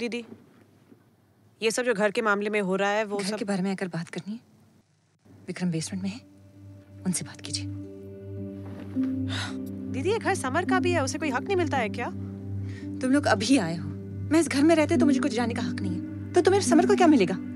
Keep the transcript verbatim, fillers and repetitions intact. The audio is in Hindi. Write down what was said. दीदी, ये सब जो घर के मामले में हो रहा है वो घर सब... के बारे में अगर बात करनी है, विक्रम बेसमेंट में है, उनसे बात कीजिए। दीदी, ये घर समर का भी है, उसे कोई हक नहीं मिलता है क्या? तुम लोग अभी आए हो, मैं इस घर में रहते तो मुझे कुछ जाने का हक नहीं है, तो तुम्हें समर को क्या मिलेगा?